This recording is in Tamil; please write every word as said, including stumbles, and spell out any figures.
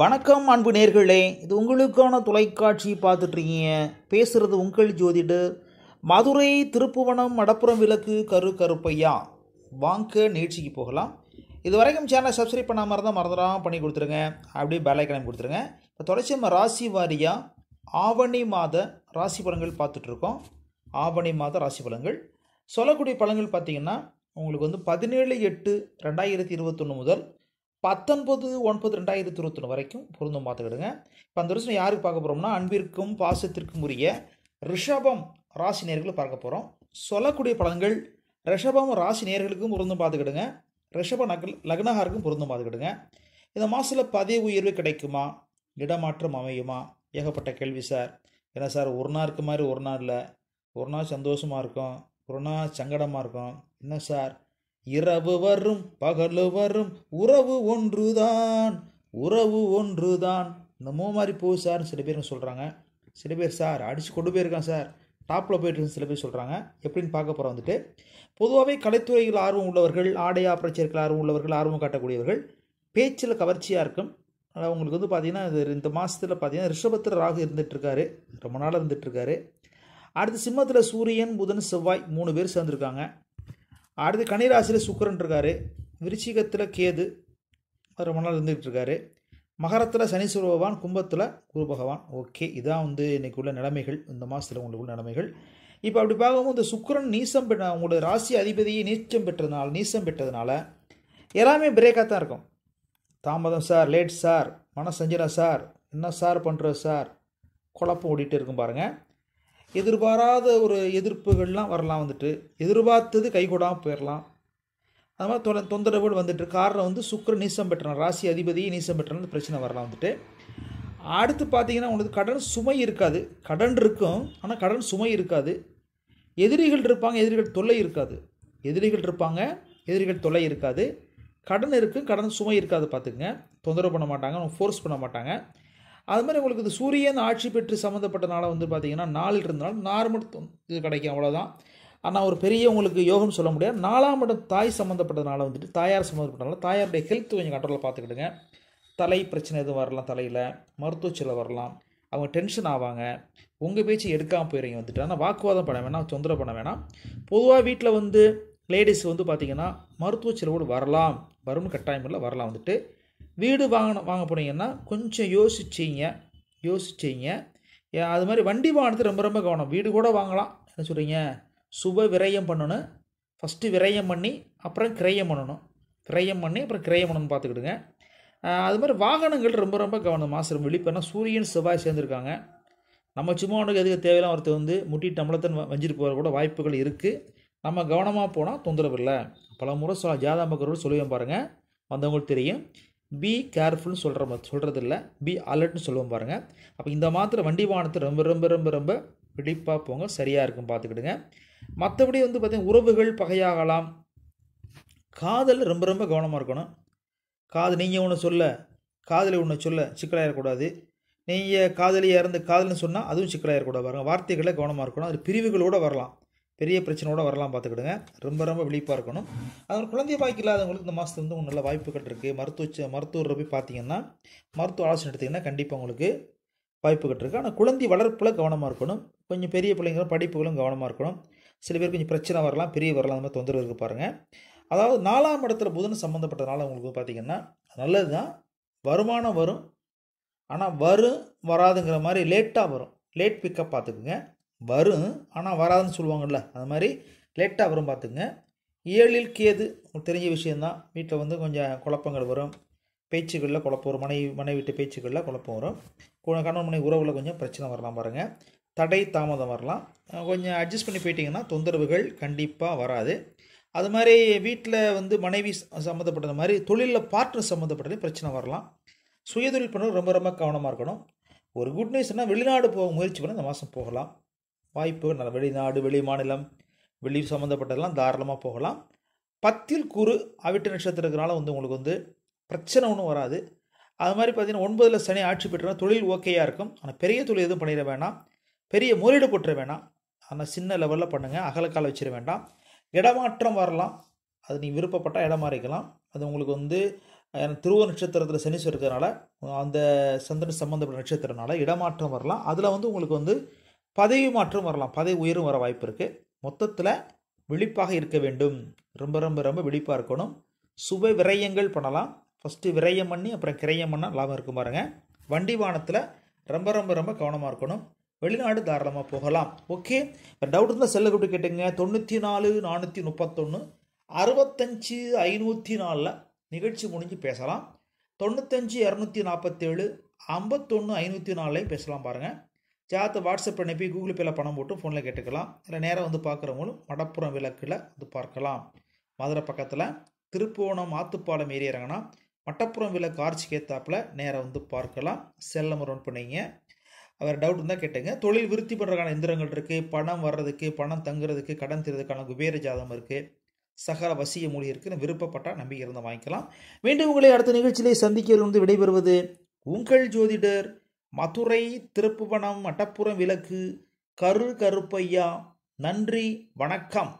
வணக்கம் அன்பு நேயர்களே, இது உங்களுக்கான தொலைக்காட்சி பார்த்துட்டீங்க. பேசுகிறது உங்கள் ஜோதிடர். மதுரை திருப்புவனம் மடப்புறம் விளக்கு கரு கருப்பையா. வாங்க நிகழ்ச்சிக்கு போகலாம். இது வரைக்கும் சேனலை சப்ஸ்கிரைப் பண்ணாமல் இருந்தால் மறந்துடாமல் பண்ணி கொடுத்துருங்க. அப்படியே பெல் ஐக்கான் கொடுத்துருங்க. இப்போ தொடர்ச்சி நம்ம ராசி வாரியாக ஆவணி மாத ராசி பலன்கள் பார்த்துட்ருக்கோம். ஆவணி மாத ராசி பலன்கள் சொல்லக்கூடிய பலன்கள் பார்த்திங்கன்னா உங்களுக்கு வந்து பதினேழு எட்டு ரெண்டாயிரத்தி இருபத்தொன்று முதல் பத்தொன்பது ஒன்பது ரெண்டாயிரத்தி இருபத்தொன்று வரைக்கும் பொருந்தும் பார்த்துக்கிடுங்க. இப்போ அந்த வருஷம் யாருக்கு பார்க்க போகிறோம்னா அன்பிற்கும் பாசத்திற்கும் உரிய ரிஷபம் ராசி நேர்களை பார்க்க போகிறோம். சொல்லக்கூடிய பலன்கள் ரிஷபம் ராசி நேர்களுக்கும் பொருந்தும் பார்த்துக்கிடுங்க. ரிஷப நக லக்னகாருக்கும் பொருந்தும் பார்த்துக்கிடுங்க. இந்த மாதத்தில் பதவி உயர்வு கிடைக்குமா, இடமாற்றம் அமையுமா, ஏகப்பட்ட கேள்வி. சார் ஏன்னா சார் ஒரு நாள் இருக்க மாதிரி ஒரு நாள் இல்லை, ஒரு நாள் சந்தோஷமாக இருக்கும், ஒரு நாள் சங்கடமாக இருக்கும். என்ன சார், இரவு வரும் பகலு வரும் உறவு ஒன்றுதான் உறவு ஒன்றுதான் என்னமோ மாதிரி போகுது சார்னு சில பேருங்க சொல்கிறாங்க. சில பேர் சார் அடித்து கொண்டு போயிருக்கான் சார், டாப்பில் போயிட்டுருக்குன்னு சில பேர் சொல்கிறாங்க. எப்படின்னு பார்க்க போகிறோம். வந்துட்டு பொதுவாகவே கலைத்துறையில் ஆர்வம் உள்ளவர்கள், ஆடை ஆபரேச்சர்கள் ஆர்வம் உள்ளவர்கள், ஆர்வம் காட்டக்கூடியவர்கள், பேச்சில் கவர்ச்சியாக இருக்கும். ஆனால் உங்களுக்கு வந்து பார்த்திங்கன்னா இது இந்த மாதத்தில் பார்த்திங்கன்னா ரிஷபத்தில் ராகு இருந்துகிட்ருக்காரு, ரொம்ப நாளாக இருந்துகிட்ருக்காரு. அடுத்து சிம்மத்தில் சூரியன் புதன் செவ்வாய் மூணு பேர் சேர்ந்துருக்காங்க. அடுத்து கன்னிராசியில் சுக்கிரன் இருக்கார். விருச்சிகத்தில் கேது ரொம்ப நாள் இருந்துகிட்டு இருக்காரு. மகரத்தில் சனீஸ்வர பகவான், கும்பத்தில் குரு பகவான். ஓகே, இதான் வந்து இன்றைக்கு உள்ள நிலைமைகள், இந்த மாதத்தில் உங்களுக்கு உள்ள நிலைமைகள். இப்போ அப்படி பார்க்கும்போது இந்த சுக்கிரன் நீசம் பெற்ற உங்களோட ராசி அதிபதியை நீச்சம் பெற்றதுனால நீசம் பெற்றதுனால எல்லாமே பிரேக்காக தான் இருக்கும். தாமதம் சார், லேட் சார், மனசஞ்சனம் சார், என்ன சார் பண்ணுற சார், குழப்பம் ஓடிட்டு இருக்கும் பாருங்கள். எதிர்பாராத ஒரு எதிர்ப்புகள்லாம் வரலாம். வந்துட்டு எதிர்பார்த்தது கைகூடாமல் போயிடலாம். அது மாதிரி தொ தொந்தரவுகள் வந்துட்டு காரணம் வந்து சுக்கிரன் நீசம் பெற்றனால, ராசி அதிபதியை நீசம் பெற்றனால பிரச்சனை வரலாம். வந்துட்டு அடுத்து பார்த்திங்கன்னா உங்களுக்கு கடன் சுமை இருக்காது. கடன் இருக்கும், ஆனால் கடன் சுமை இருக்காது. எதிரிகள் இருப்பாங்க, எதிரிகள் தொல்லை இருக்காது. எதிரிகள் இருப்பாங்க எதிரிகள் தொல்லை இருக்காது. கடன் இருக்குது, கடன் சுமை இருக்காது. பார்த்துக்குங்க, தொந்தரவு பண்ண மாட்டாங்க, அவங்க ஃபோர்ஸ் பண்ண மாட்டாங்க. அது மாதிரி உங்களுக்கு இது சூரியன் ஆட்சி பெற்று சம்மந்தப்பட்டனால வந்து பார்த்திங்கன்னா நாளில் இருந்தாலும் நார்மல் இது கிடைக்கும், அவ்வளோதான். ஆனால் ஒரு பெரிய உங்களுக்கு யோகம் சொல்ல முடியாது. நாலாம் இடம் தாய் சம்மந்தப்பட்டதுனால வந்துட்டு தாயார் சம்மந்தப்பட்டனால தாயாருடைய ஹெல்த் கொஞ்சம் கண்ட்ரோலில் பார்த்துக்கிடுங்க. தலை பிரச்சனை எதுவும் வரலாம், தலையில் மருத்துவ செலவு வரலாம். அவங்க டென்ஷன் ஆவாங்க, உங்கள் பேச்சு எடுக்காமல் போயிடுங்க. வந்துட்டு ஆனால் வாக்குவாதம் பண்ண வேணாம், தொந்தரவு பண்ண வேணாம். பொதுவாக வீட்டில் வந்து லேடிஸ் வந்து பார்த்திங்கன்னா மருத்துவ செலவோடு வரலாம், வரும்னு கட்டாயமில்லை, வரலாம். வந்துட்டு வீடு வாங்கின வாங்க போனீங்கன்னா கொஞ்சம் யோசிச்சிங்க யோசிச்சிங்க அது மாதிரி வண்டி வாங்கினது ரொம்ப ரொம்ப கவனம். வீடு கூட வாங்கலாம், என்ன சொல்கிறீங்க, சுப விரயம் பண்ணணும். ஃபஸ்ட்டு விரயம் பண்ணி அப்புறம் கிரயம் பண்ணணும், விரயம் பண்ணி அப்புறம் கிரயம் பண்ணணும்னு பார்த்துக்கிடுங்க. அது மாதிரி வாகனங்கள் ரொம்ப ரொம்ப கவனம். மாசம் வெளிப்பேனா சூரியன் செவ்வாய் சேர்ந்துருக்காங்க. நம்ம சும்மா ஒன்றுக்கு எதுக்கு தேவையில்லாம் ஒருத்தர் வந்து முட்டிட்டு நம்மளத்தன் வஞ்சிட்டு போகிற கூட வாய்ப்புகள் இருக்குது. நம்ம கவனமாக போனால் தொந்தரவு இல்லை. பல முறை சொல்ல ஜாதாம்பக்கரோடு சொல்லுவேன் பாருங்கள், வந்தவங்களுக்கு தெரியும். பி கேர்ஃபுல்னு சொல்கிற மாதிரி சொல்கிறது இல்லை, பி அலர்ட்னு சொல்லுவோம் பாருங்கள். அப்போ இந்த மாதத்துல வண்டி வாகனத்தை ரொம்ப ரொம்ப ரொம்ப ரொம்ப விழிப்பாக போங்க, சரியாக இருக்கும் பார்த்துக்கிடுங்க. மற்றபடி வந்து பார்த்திங்கன்னா உறவுகள் பகையாகலாம். காதல் ரொம்ப ரொம்ப கவனமாக இருக்கணும். காதல் நீங்கள் ஒன்று சொல்ல, காதலி ஒன்று சொல்ல சிக்கலாயிடக்கூடாது. நீங்கள் காதலியாக இருந்து காதல்னு சொன்னால் அதுவும் சிக்கலாயிடக்கூடாது பாருங்கள். வார்த்தைகளை கவனமாக இருக்கணும். அது பிரிவுகளோடு வரலாம், பெரிய பிரச்சனையோடு வரலாம் பார்த்துக்கிடுங்க. ரொம்ப ரொம்ப விழிப்பாக இருக்கணும். அதனால் குழந்தை வாய்க்கு இல்லாதவங்களுக்கு இந்த மாதத்துல வந்து நல்ல வாய்ப்புகள் இருக்குது. மருத்துவ மருத்துவரை போய் பார்த்திங்கன்னா, மருத்துவ ஆலோசனை எடுத்திங்கன்னா கண்டிப்பாக உங்களுக்கு வாய்ப்புகள் இருக்குது. ஆனால் குழந்தை வளர்ப்பில் கவனமாக இருக்கணும். கொஞ்சம் பெரிய பிள்ளைங்களும் படிப்புகளும் கவனமாக இருக்கணும். சில பேர் கொஞ்சம் பிரச்சனை வரலாம், பெரிய வரலாம், அந்த மாதிரி தொந்தரவு இருக்குது பாருங்கள். அதாவது நாலாம் இடத்துல புதன் சம்மந்தப்பட்டதுனால உங்களுக்கு பார்த்திங்கன்னா நல்லது தான், வருமானம் வரும். ஆனால் வரும் வராதுங்கிற மாதிரி லேட்டாக வரும். லேட் பிக்கப் பார்த்துக்குங்க. வரும் ஆனால் வராதுன்னு சொல்லுவாங்கள்ல, அது மாதிரி லேட்டாக வரும் பார்த்துக்குங்க. ஏழில் கேது உங்களுக்கு தெரிஞ்ச விஷயந்தான். வீட்டில் வந்து கொஞ்சம் குழப்பங்கள் வரும், பேச்சுக்களில் குழப்பம் வரும், மனைவி மனைவி வீட்டு பேச்சுக்களில் குழப்பம் வரும். கணவன் மனைவி உறவில் கொஞ்சம் பிரச்சனை வரலாம் பாருங்கள். தடை தாமதம் வரலாம். கொஞ்சம் அட்ஜஸ்ட் பண்ணி போயிட்டிங்கன்னா தொந்தரவுகள் கண்டிப்பாக வராது. அது மாதிரி வீட்டில் வந்து மனைவி சம்மந்தப்பட்டது மாதிரி தொழிலில் பார்ட்னர் சம்மந்தப்பட்டது பிரச்சனை வரலாம். சுயதொழில் பண்ணுறது ரொம்ப ரொம்ப கவனமாக இருக்கணும். ஒரு குட் நியூஸ்னால் வெளிநாடு போக முயற்சி பண்ணி இந்த மாதம் போகலாம் வாய்ப்பு. நல்ல வெளிநாடு, வெளி மாநிலம், வெளி சம்மந்தப்பட்டதெல்லாம் தாராளமாக போகலாம். பத்தில் குரு அவிட்ட நட்சத்திரத்தினால வந்து உங்களுக்கு வந்து பிரச்சனை ஒன்றும் வராது. அது மாதிரி பார்த்திங்கன்னா ஒன்பதில் சனி ஆட்சி பெற்றோன்னா தொழில் ஓகேயாக இருக்கும். ஆனால் பெரிய தொழில் எதுவும் பண்ணிட வேணாம், பெரிய முதலீடு போட்டுற வேணாம். ஆனால் சின்ன லெவலில் பண்ணுங்கள், அகலக்கால் வச்சிட வேண்டாம். இடமாற்றம் வரலாம், அது நீங்கள் விருப்பப்பட்டால் இடம் மாறிக்கலாம். அது உங்களுக்கு வந்து ஏன்னா திருவோண நட்சத்திரத்தில் சனி சுருக்கிறதுனால அந்த சந்திரன் சம்பந்தப்பட்ட நட்சத்திரனால இடமாற்றம் வரலாம். அதில் வந்து உங்களுக்கு வந்து பதவி மாற்றம் வரலாம், பதவி உயரும் வர வாய்ப்பு இருக்குது. மொத்தத்தில் விழிப்பாக இருக்க வேண்டும், ரொம்ப ரொம்ப ரொம்ப விழிப்பாக இருக்கணும். சுப விரயங்கள் பண்ணலாம், ஃபஸ்ட்டு விரயம் பண்ணி அப்புறம் கிரயம் பண்ணால் லாபம் இருக்கும் பாருங்கள். வண்டி வாகனத்தில் ரொம்ப ரொம்ப ரொம்ப கவனமாக இருக்கணும். வெளிநாடு தாராளமாக போகலாம். ஓகே, இப்போ டவுட் இருந்தால் செல்ல கூப்பிட்டு கேட்டுங்க. தொண்ணூற்றி நாலு நானூற்றி முப்பத்தொன்று அறுபத்தஞ்சு ஐநூற்றி நாலில் நிகழ்ச்சி முடிஞ்சு பேசலாம். தொண்ணூத்தஞ்சு இரநூத்தி நாற்பத்தேழு ஐம்பத்தொன்று ஐநூற்றி நாலுலையும் பேசலாம் பாருங்கள். ஜாத்து வாட்ஸ்அப் அனுப்பி கூகுள் பேயில் பணம் போட்டு ஃபோனில் கேட்டுக்கலாம். இல்லை நேராக வந்து பார்க்குறவங்களும் மடப்புறம் விளக்கில் வந்து பார்க்கலாம். மதுரை பக்கத்தில் திருப்போணம் ஆத்துப்பாலம் ஏறியிறாங்கன்னா மட்டப்புறம் விளக்கு ஆர்ச்சிக்கு ஏற்றாப்பில் நேராக வந்து பார்க்கலாம். செல் நம்பர் ஒன் பண்ணிங்க. அவர் டவுட் இருந்தால் கேட்டுங்க. தொழில் விருத்தி பண்ணுறதுக்கான எந்திரங்கள் இருக்குது, பணம் வர்றதுக்கு, பணம் தங்குறதுக்கு, கடன் தீர்றதுக்கான குபேர ஜாதகம் இருக்குது, சகல வசிய மொழி இருக்குன்னு விருப்பப்பட்டால் நம்பி இருந்த வாங்கிக்கலாம். மீண்டும் உங்களை அடுத்த நிகழ்ச்சியிலே சந்திக்கிறது. விடைபெறுவது உங்கள் ஜோதிடர், மதுரை திருப்புவனம் மட்டப்புறம் விளக்கு கரு கருப்பையா. நன்றி, வணக்கம்.